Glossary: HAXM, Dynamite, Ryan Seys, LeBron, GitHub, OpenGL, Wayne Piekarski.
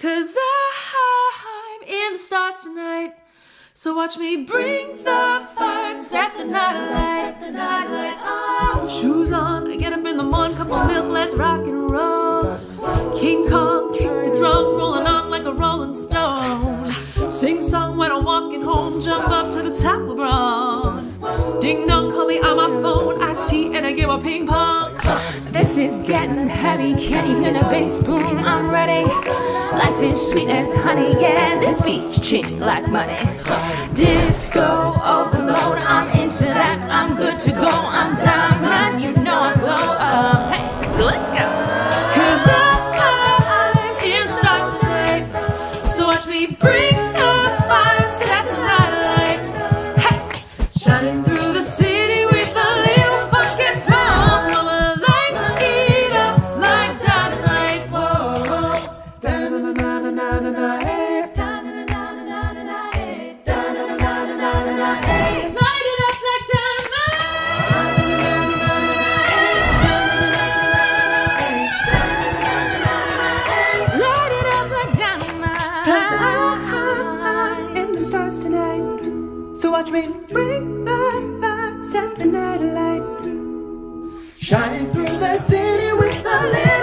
'Cause I'm in the stars tonight. So watch me bring the fire, set the night alight, set the night alight. Oh. Shoes on, I get up in the morning, cup of milk, let's rock and roll. King Kong, kick the drum, rolling on like a rolling stone. Sing song when I'm walking home, jump up to the top, LeBron. Ding dong, call me on my phone, iced tea and I give a ping pong. This is getting heavy, can you hear the bass boom? I'm ready. Life is sweet as honey, yeah, this beat's cheap like money. Disco overload, I'm into that, I'm good to go. I'm Dynamite, you know I glow up. Hey, so let's go. 'Cause I'm in the stars tonight, so watch me bring the fire, set the night alight. Hey, shining through the city with a little fucking songs. Mama, light it up like dynamite. Whoa, da-na-na-na-na-na-na, hey, da-na-na-na-na-na, hey, da-na-na-na-na-na, hey. So watch me bring the fire, set the night alight. Shining through the city with the light.